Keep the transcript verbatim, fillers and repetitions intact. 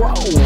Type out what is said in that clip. pro.